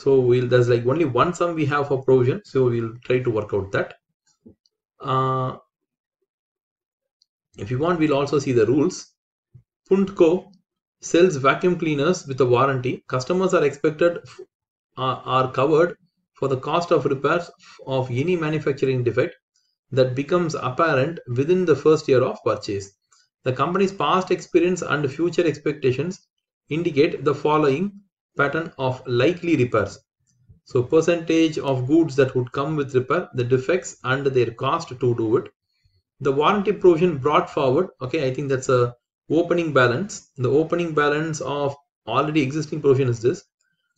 So we'll, there's like only one sum we have for provision, so we'll try to work out that. If you want, we'll also see the rules. Puntco sells vacuum cleaners with a warranty. Customers are expected are covered for the cost of repairs of any manufacturing defect that becomes apparent within the first year of purchase. The company's past experience and future expectations indicate the following pattern of likely repairs. So percentage of goods that would come with repair, the defects and their cost to do it. The warranty provision brought forward, okay, I think that's a opening balance. The opening balance of already existing provision is this.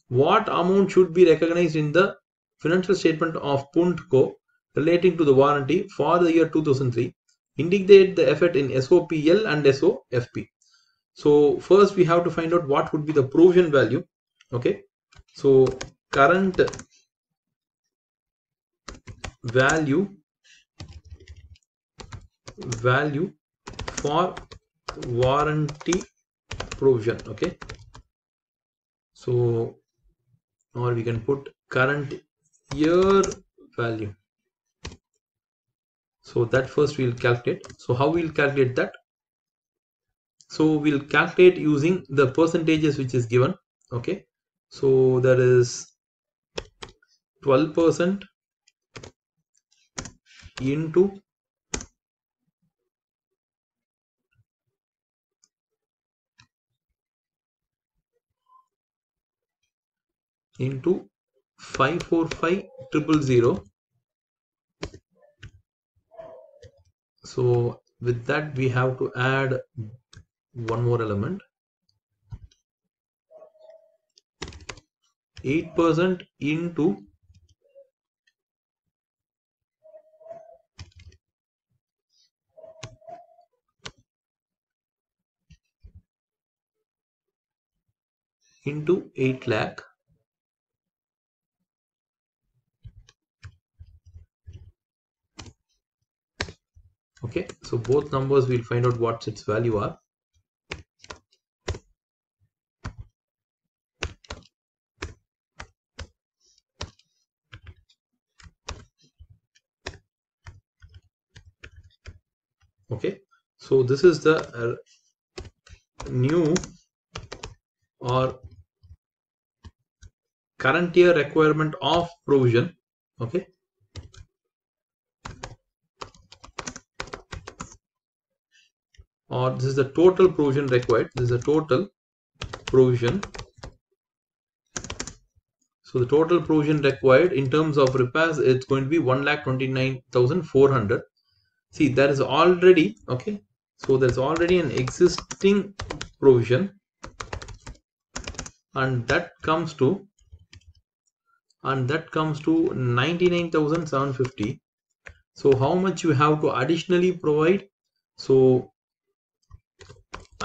What amount should be recognized in the financial statement of Puntco relating to the warranty for the year 2003? Indicate the effect in SOPL and SOFP. So first we have to find out what would be the provision value. Okay, so current value for warranty provision. Okay, so or we can put current year value. So that first we'll calculate. So how we'll calculate that? So we'll calculate using the percentages which is given. Okay, so that is 12% into 545,000. So with that we have to add one more element, 8% into 8 lakh. Okay, so both numbers we'll find out what its value are. Okay, so this is the new or current year requirement of provision. Okay. Or this is the total provision required. This is the total provision. So the total provision required in terms of repairs, it's going to be 1,29,400. See, that is already, okay, so there's already an existing provision, and that comes to 99,750. So how much you have to additionally provide? So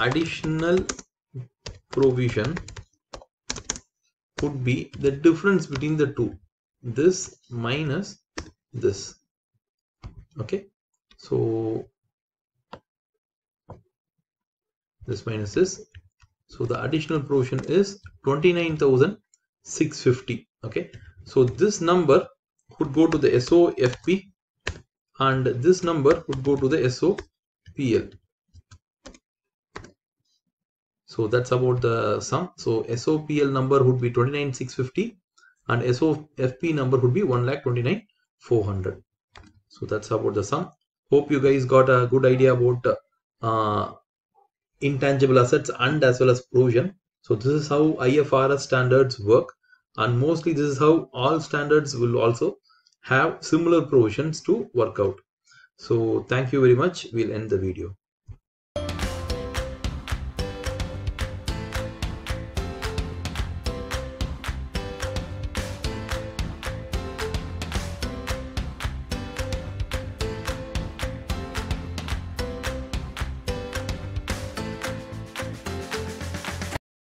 additional provision could be the difference between the two, this minus this. Okay, so this minus this, so the additional provision is 29,650. Okay, so this number could go to the SOFP and this number would go to the SOPL. So that's about the sum. So SOPL number would be 29,650 and SOFP number would be 1,29,400. So that's about the sum. Hope you guys got a good idea about intangible assets and as well as provision. So this is how IFRS standards work, and mostly this is how all standards will also have similar provisions to work out. So thank you very much. We'll end the video.